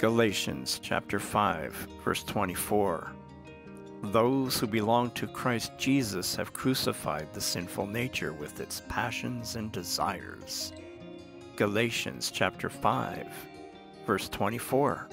Galatians chapter 5, verse 24. Those who belong to Christ Jesus have crucified the sinful nature with its passions and desires. Galatians chapter 5, verse 24.